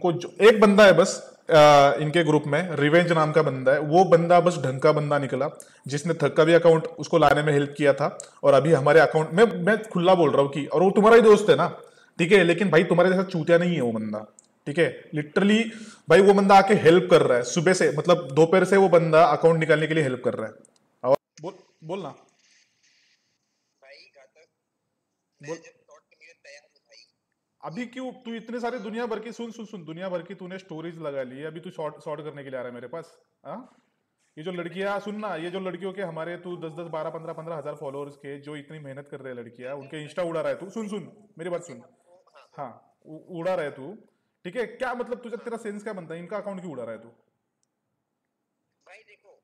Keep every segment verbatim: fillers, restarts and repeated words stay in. इनको जो, एक बंदा है बस आ, इनके ग्रुप में रिवेंज नाम का बंदा है, वो बंदा बस ढंग का बंदा निकला जिसने थक का भी अकाउंट उसको लाने में हेल्प किया था और अभी हमारे अकाउंट में, मैं खुला बोल रहा हूँ कि, और वो तुम्हारा ही दोस्त है ना, ठीक है, लेकिन भाई तुम्हारे जैसा चूतिया नहीं है वो बंदा, ठीक है। लिटरली भाई वो बंदा आके हेल्प कर रहा है सुबह से, मतलब दोपहर से वो बंदा अकाउंट निकालने के लिए हेल्प कर रहा है। और बोल बोलना भाई घातक, बोल अभी क्यों तू इतने सारे दुनिया भर की सुन सुन सुन दुनिया भर की तूने स्टोरीज लगा ली है, अभी तू शॉर्ट शॉर्ट करने के लिए आ रहा है मेरे पास, हाँ? ये जो लड़कियां सुन ना, ये जो लड़कियों के हमारे तू दस दस बारह पंद्रह पंद्रह हजार फॉलोअर्स के जो इतनी मेहनत कर रहे हैं लड़कियां, उनके इंस्टा उड़ा रहा है तू, सुन सुन मेरी बात सुन, हाँ उड़ा रहा है तू, ठीक है, क्या मतलब तुझे, तेरा सेंस क्या बनता है, इनका अकाउंट क्यों उड़ा रहा है तू? भाई देखो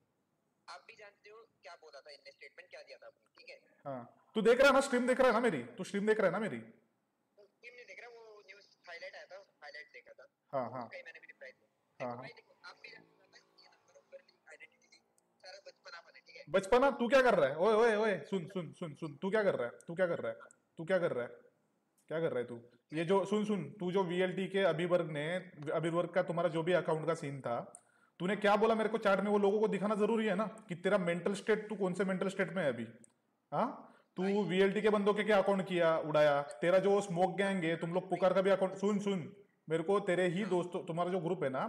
आप भी जानते हो क्या बोला था, इनने स्टेटमेंट क्या दिया था, ठीक है, हां तू देख रहा है ना, स्ट्रीम देख रहा है ना मेरी, तू स्ट्रीम देख रहा है ना मेरी, स्ट्रीम नहीं देख रहा, वो न्यूज़ हाईलाइट आया था, हाईलाइट देखा था, हां हां कहीं मैंने भी रिप्लाई दिया। हां भाई देखो आप भी जानते हो ना, ये नंबर ऊपर की आईडेंटिटी सारा बचपना अपन है, ठीक है, बचपना तू क्या कर रहा है, ओए ओए ओए सुन सुन सुन सुन तू क्या कर रहा है, तू क्या कर रहा है, तू क्या कर रहा है, क्या कर रहा है तू? ये जो सुन सुन तू जो वीएलटी के अभिवर्ग ने, अभिवर्ग का तुम्हारा जो भी अकाउंट का सीन था, तूने क्या बोला मेरे को चार्ट में, वो लोगों को दिखाना जरूरी है ना कि तेरा मेंटल स्टेट, तू कौन से मेंटल स्टेट में है अभी, हाँ? तू वीएलटी के बंदों के क्या अकाउंट किया उड़ाया, तेरा जो स्मोक गैंग है, तुम लोग पुकार का भी अकाउंट, सुन सुन मेरे को, तेरे ही दोस्तों, तुम्हारा जो ग्रुप है ना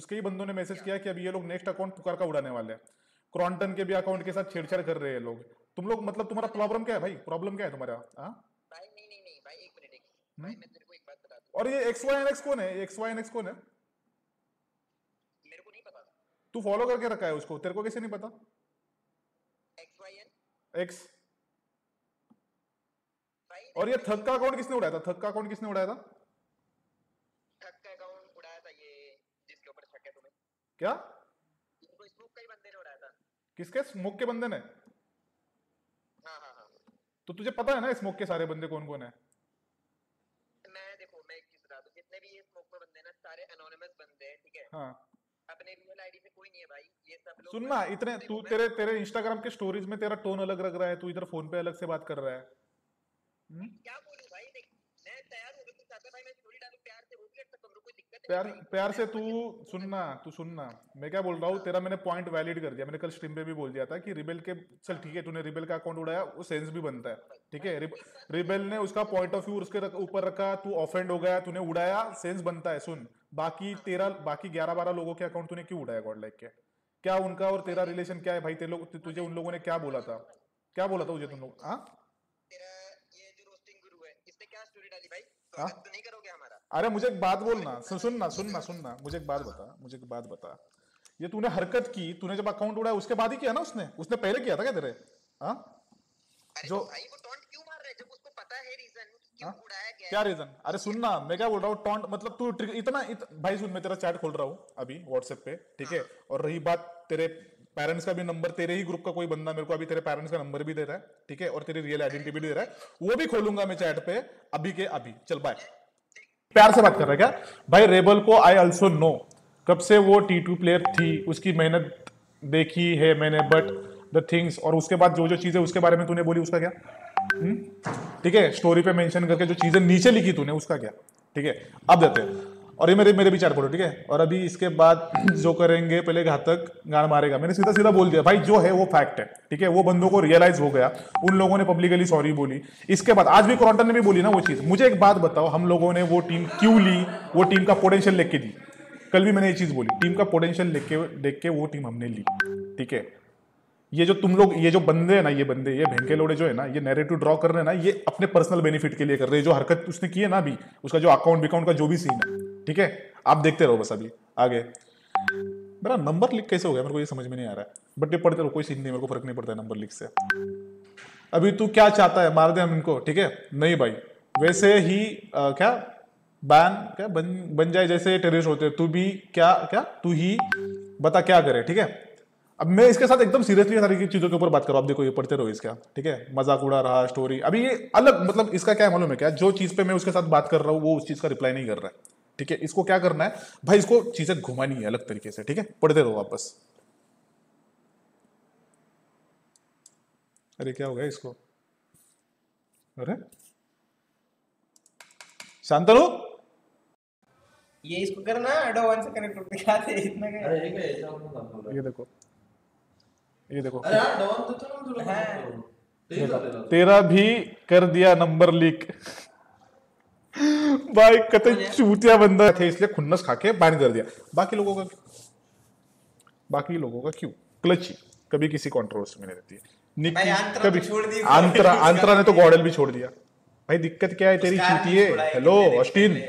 उसके ही बंदों ने मैसेज किया कि अब ये लोग नेक्स्ट अकाउंट पुकार का उड़ाने वाले हैं, क्रॉन्टन के भी अकाउंट के साथ छेड़छाड़ कर रहे हैं लोग, तुम लोग मतलब तुम्हारा प्रॉब्लम क्या है भाई, प्रॉब्लम क्या है तुम्हारा, हाँ? भाई मैं तेरे को एक बात बता दूं, और ये एक्स वाई एन एक्स कौन है, एक्स वाई एन एक्स कौन है, मेरे को नहीं पता, तू फॉलो करके रखा है उसको, तेरे को कैसे नहीं पता? एक्स वाई एन एक्स भाई, और ये थक का अकाउंट किसने उड़ाया था, थक का अकाउंट किसने उड़ाया था, थक का अकाउंट उड़ाया था ये जिसके ऊपर शक है तुम्हें, क्या इनको स्मोक के बंदे ने उड़ाया था, किसके, स्मोक के बंदे ने, हां हां हां, तो तुझे पता है ना स्मोक के सारे बंदे कौन कौन है, सारे एनोनिमस बंदे हैं, ठीक है, हाँ अपने रियल आईडी से कोई नहीं है भाई, ये सब लोग सुनना इतने, तू तेरे तेरे इंस्टाग्राम के स्टोरीज में तेरा टोन अलग लग रहा है, तू इधर फोन पे अलग से बात कर रहा है, हुँ? क्या बोलूं भाई, देख मैं तैयार हो गया चाहता भाई, मैं स्टोरी डालूं प्यार से, वो भी कर सकता हूं, कोई दिक्कत नहीं, प्यार प्यार से तू सुनना, तू सुनना मैं क्या बोल रहा हूं, तेरा मैंने पॉइंट वैलिड कर दिया, मैंने कल स्ट्रीम पे भी बोल दिया था कि रिबेल के, चल ठीक है तूने रिबेल का अकाउंट उड़ाया, वो सेंस भी बनता है, ठीक है, रिबेल ने उसका पॉइंट ऑफ व्यू उसके ऊपर रखा, तू ऑफेंड हो गया, तूने उड़ाया, सेंस बनता है, सुन बाकी तेरा, बाकी ग्यारह बारह लोगों के अकाउंट तूने क्यों उड़ाया, गॉड लाइक के, क्या उनका और तेरा रिलेशन क्या है भाई, तेरे लोग, तुझे उन लोगों ने क्या बोला था, क्या बोला था तुझे तुम लोग, हाँ? तेरा ये जो रोस्टिंग गुरु है, इसने क्या स्टोरी डाली भाई, स्वागत तो नहीं करोगे हमारा? अरे मुझे एक बात बोलना, सुनना सुनना सुनना मुझे एक बात बता, मुझे एक बात बता, ये तूने हरकत की, तूने जब अकाउंट उड़ाया उसके बाद ही किया ना उसने, उसने पहले किया था क्या तेरे, हाँ? जो क्या रीजन, अरे सुनना मैं क्या बोल रहा हूँ, टॉन्ट मतलब तू ट्रिक, इतना इत, भाई सुन मैं तेरा चैट खोल रहा हूँ अभी व्हाट्सएप पे, ठीक है, और रही बात तेरे पेरेंट्स का भी नंबर, तेरे ही ग्रुप का कोई बंदा मेरे को अभी तेरे पेरेंट्स का नंबर भी दे रहा है, ठीक है, और तेरी रियल आइडेंटिटी भी दे रहा है, वो भी खोलूंगा मैं चैट पे अभी के अभी, चल बाय। प्यार से बात कर रहा है क्या भाई, रेबल को आई ऑल्सो नो, कब से वो टी टू प्लेयर थी, उसकी मेहनत देखी है मैंने, बट द थिंग्स, और उसके बाद जो जो चीजें उसके बारे में तूने बोली उसका क्या, ठीक है, स्टोरी पे मेंशन करके जो चीजें नीचे लिखी तूने उसका क्या, ठीक है, अब देते हैं, और ये मेरे मेरे विचार बोलो, ठीक है, और अभी इसके बाद जो करेंगे, पहले घातक गान मारेगा, मैंने सीधा सीधा बोल दिया भाई, जो है वो फैक्ट है, ठीक है, वो बंदों को रियलाइज हो गया, उन लोगों ने पब्लिकली सॉरी बोली, इसके बाद आज भी क्रॉन्टन ने भी बोली ना वो चीज, मुझे एक बात बताओ, हम लोगों ने वो टीम क्यों ली, वो टीम का पोटेंशियल लेके दी, कल भी मैंने ये चीज बोली, टीम का पोटेंशियल लेके देख के वो टीम हमने ली, ठीक है, ये जो तुम लोग, ये जो बंदे है ना, ये बंदे ये भेंके लोड़े जो है ना, ये नैरेटिव ड्रॉ कर रहे हैं ना, ये अपने पर्सनल बेनिफिट के लिए कर रहे हैं, जो हरकत उसने की है ना अभी, उसका जो अकाउंट बिकाउंट का जो भी सीन है, ठीक है, आप देखते रहो बस। अभी आगे मेरा नंबर लीक कैसे हो गया, मेरे को ये समझ में नहीं आ रहा है, बट ये पढ़ते रहो, कोई सीन नहीं, मेरे को फर्क नहीं पड़ता है नंबर लीक से। अभी तू क्या चाहता है, मार दे हम इनको, ठीक है, नहीं भाई वैसे ही आ, क्या बैन क्या बन बन जाए जैसे टेररिस्ट होते हैं, तू भी क्या क्या तू ही बता क्या करे, ठीक है। अब मैं इसके साथ एकदम सीरियसली सारी चीज़ों के ऊपर बात करूँ, आप देखो ये पढ़ते रहो इसका, ठीक है, मजाक उड़ा रहा स्टोरी, अभी ये अलग मतलब इसका क्या है मालूम है क्या, जो चीज़ पे मैं उसके साथ बात कर रहा हूँ वो उस चीज़ का रिप्लाई नहीं कर रहा है, ठीक है, इसको क्या करना है भाई, इसको चीज़ें घुमानी है अलग तरीके से, ठीक है, पढ़ते रहो आप बस। अरे क्या हो गया इसको, अरे शांत रहो। ये इसको करना एडो वन से कनेक्ट करके दिखाते इतना क्या। अरे ये क्या, ये देखो ये देखो अरे यार डॉन तो चलो चलो हां तेरा भी कर दिया नंबर लीक। भाई कते चूतिया बंदा थे इसलिए खुन्नस खा के बैन कर दिया। बाकी लोगों का बाकी लोगों का क्यों क्लची कभी किसी कंट्रोवर्सी में नहीं रहती है। निक कभी छोड़ दी आंतरा आंतरा ने तो गॉडल भी छोड़ दिया। भाई दिक्कत क्या है तेरी चूतिए। हेलो ऑस्टिन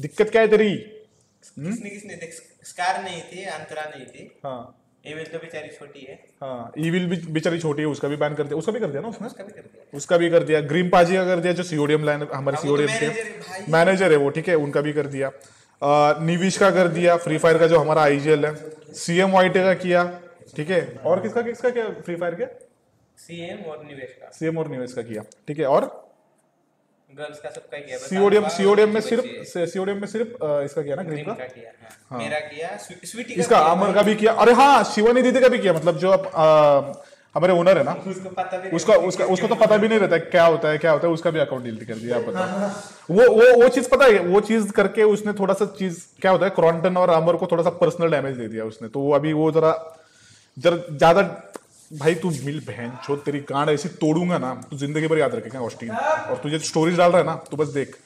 दिक्कत क्या है तेरी। किसने किसने देख स्कार नहीं थी अंतरा नहीं थी। हाँ इविल तो बेचारी छोटी है। हाँ इविल भी बेचारी छोटी है उसका भी बैन कर दिया। उसका भी कर दिया ना उसने उसका भी कर दिया उसका भी कर दिया। ग्रीम पाजी का कर दिया जो सीओडीएम लाइन हमारे सीओडीएम के मैनेजर है वो ठीक है उनका भी कर दिया। निविश का कर दिया फ्री फायर का जो हमारा आईजीएल है। सीएम वाइटे का किया ठीक है। और किसका किसका क्या फ्री फायर के सीएम और निवेश का सीएम और निवेश का किया ठीक है। और गर्ल्स का सबका किया। सीओडीएम सीओडीएम में सिर्फ सीओडीएम में सिर्फ इसका किया ना ग्रीन का किया। हां मेरा किया स्वीटी का इसका अमर का भी किया। अरे हां शिवानी दीदी का भी किया। मतलब जो आप हमारे ओनर है ना उसको पता भी उसका उसका उसको तो पता भी नहीं रहता क्या होता है क्या होता है। उसका भी अकाउंट डिलीट कर दिया आप बताओ। वो वो वो चीज पता है वो चीज करके उसने थोड़ा सा चीज क्या होता है क्रॉन्टन और अमर को थोड़ा सा पर्सनल डैमेज दे दिया उसने। तो अभी वो जरा ज्यादा भाई तू मिल बहन छोड़ तेरी गांड ऐसी तोड़ूंगा ना तू जिंदगी भर याद रखेगा ऑस्टिन। और तुझे स्टोरीज डाल रहा है ना तू बस देख।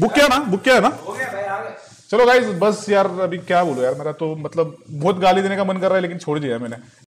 बुक क्या ना बुक क्या है ना हो गया भाई आ गया। चलो गाइस बस यार अभी क्या बोलो यार मेरा तो मतलब बहुत गाली देने का मन कर रहा है लेकिन छोड़ दिया मैंने।